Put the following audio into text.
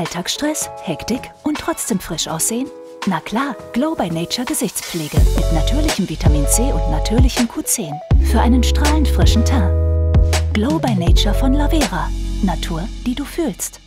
Alltagsstress, Hektik und trotzdem frisch aussehen? Na klar, Glow by Nature Gesichtspflege mit natürlichem Vitamin C und natürlichem Q10 für einen strahlend frischen Teint. Glow by Nature von Lavera. Natur, die du fühlst.